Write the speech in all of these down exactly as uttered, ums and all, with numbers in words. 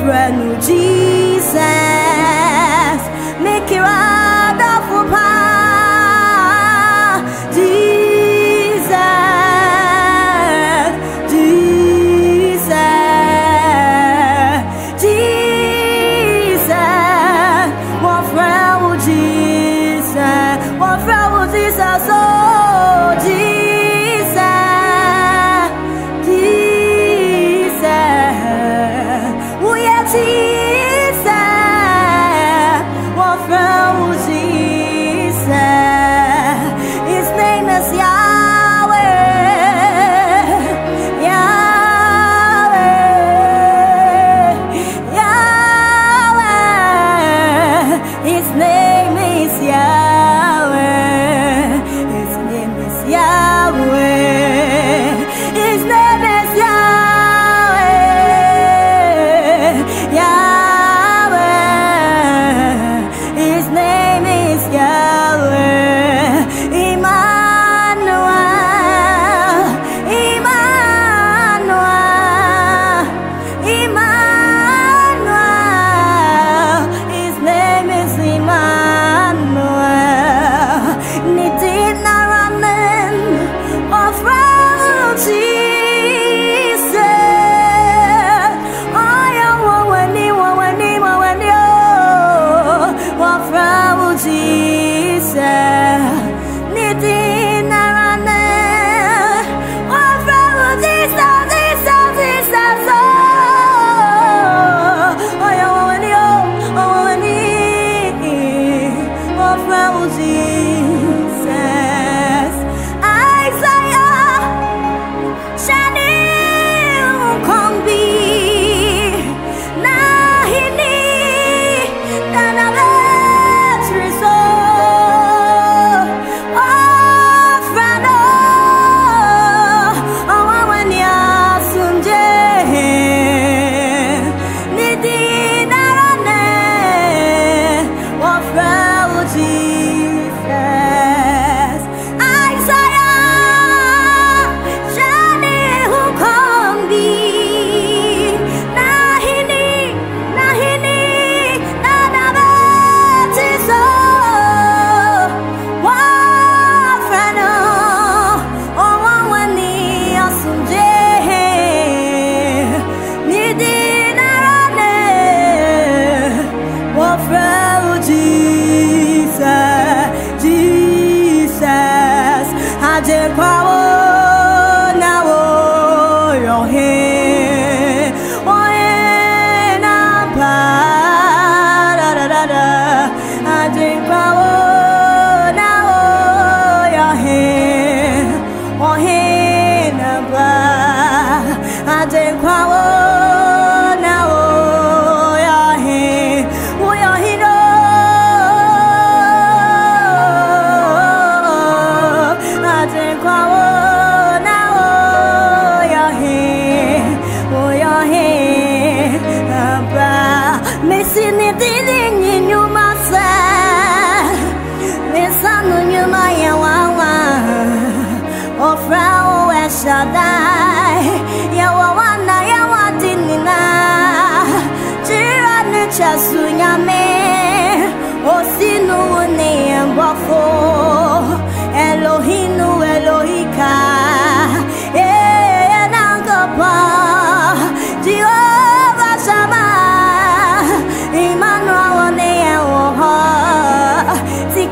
friend Jesus, make it right up for power. Jesus, Jesus, Jesus, what friend will Jesus, what friend will Jesus, oh Jesus.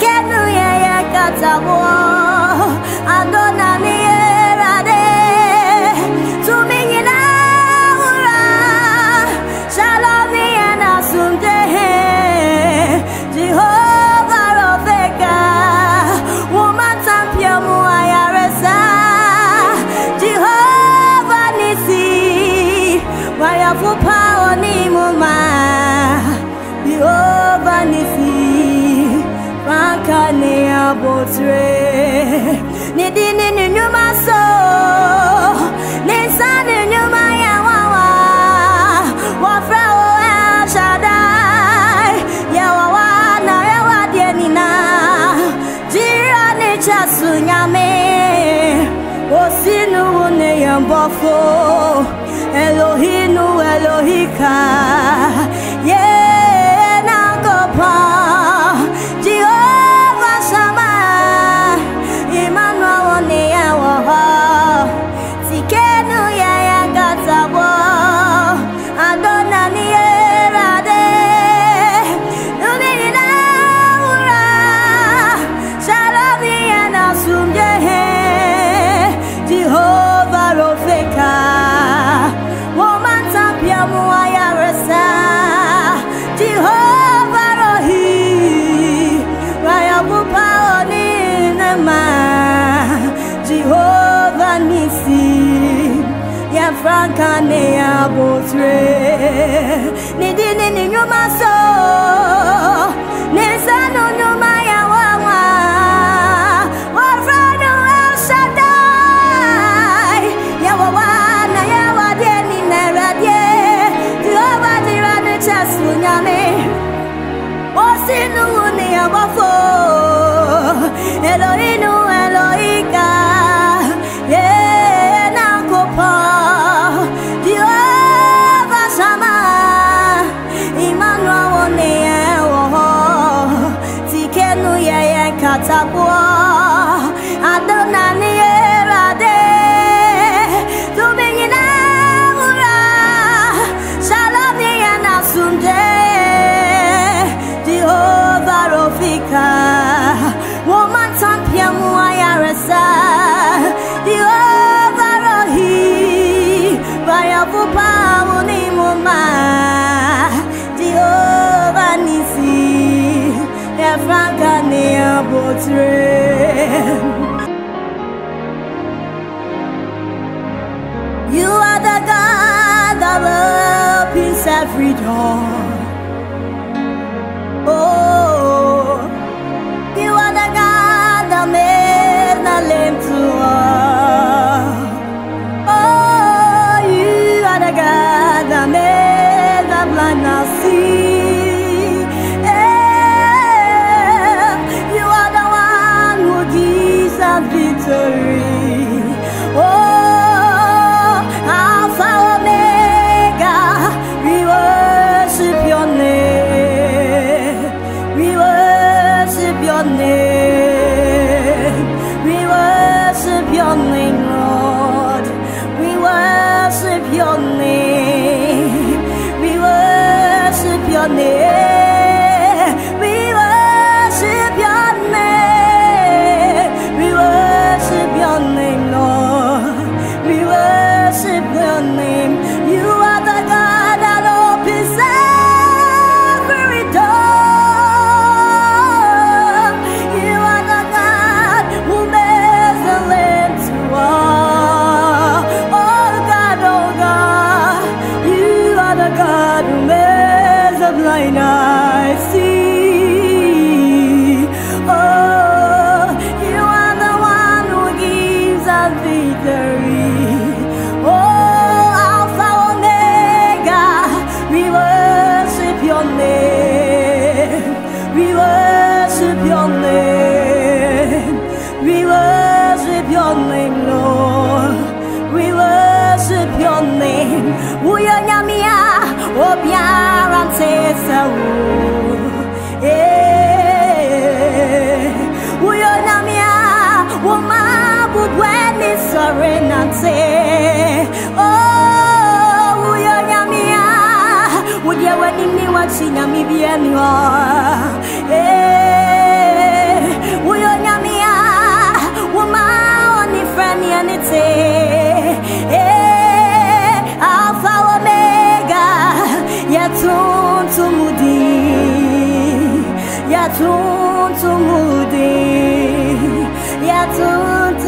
Get no yeah yeah got a war. Mariafu power ni mama Jehovah Nissi Franka ni abotre Nidi ni ninyuma so Nisa ninyuma ya wawa Wafra o El Shaddai Ya wawa na ya wadienina Jira ni chasu nyame Osinu une yambofo Elohinu Elohika Ye nakopa Jehovah Shama Emmanuel one yawaha Tikenu yayakatawo Adona nierade Nunina ura Shalom yanasumjehe Jehovah Rofeka Jehovah Rohi, Rayabu Paoni Nema, Jehovah Nissi, Ya Franka ne abotre, Nidini ni nyuma so, Nisanu nyuma ya wawa, Wafranu El Shaddai, Ya wawana ya wadeni neradye, Jehovah Jirani chasu nyame, Osinu ni abafo Elohinu Elohika Ye nakopa Jehovah Shama Emmanuel one yewoho Tikenu yeye katapo Adonai erade Tuminyina ura Shalom yanasumje Woman champion Wayarasa The Overrohi Bayabupa Munimuma The Overnissi Efraka Neabotre You are the God that opens every door. Oh, Yatun to Moody, Yatun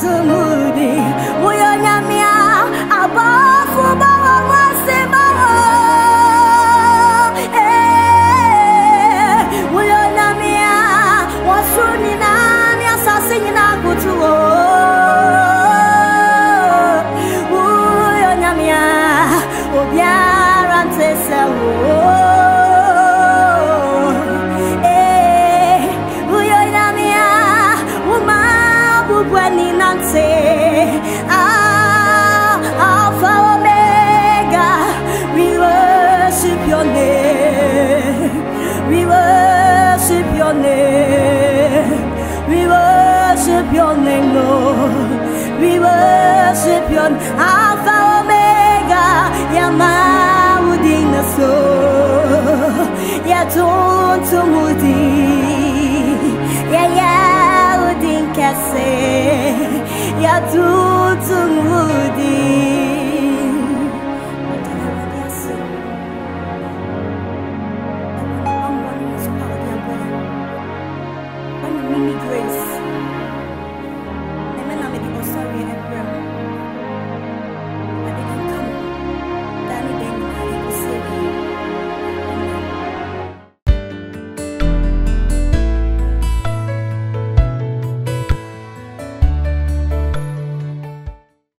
to Moody, we are not. Ya tutun mudi.